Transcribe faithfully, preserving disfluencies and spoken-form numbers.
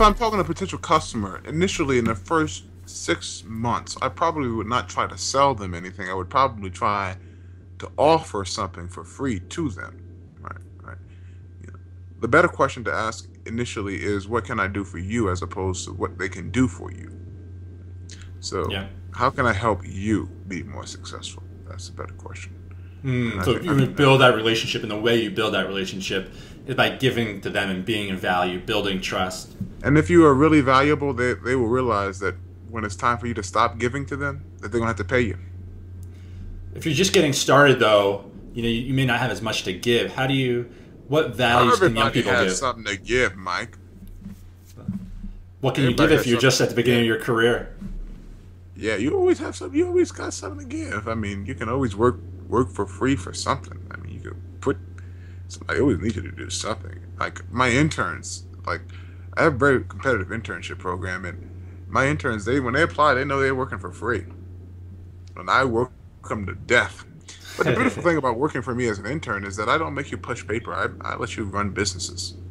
if I'm talking to a potential customer, initially in the first six months, I probably would not try to sell them anything. I would probably try to offer something for free to them. Right, right. You know, the better question to ask initially is, what can I do for you, as opposed to what they can do for you? So yeah. How can I help you be more successful? That's the better question. Mm, so think, you I mean, build that relationship, and the way you build that relationship is by giving to them and being of value, building trust. And if you are really valuable, they, they will realize that when it's time for you to stop giving to them, that they're going to have to pay you. If you're just getting started, though, you know, you, you may not have as much to give. How do you, what values can young people give? Something to give, Mike. What can everybody you give if you're just at the beginning of your career? Yeah, you always have some. You always got something to give. I mean, you can always work work for free for something. I mean, you can put. Somebody always needs you to do something. Like my interns, like I have a very competitive internship program, and my interns, they when they apply, they know they're working for free, and I work them to death. But the beautiful thing about working for me as an intern is that I don't make you push paper. I I let you run businesses.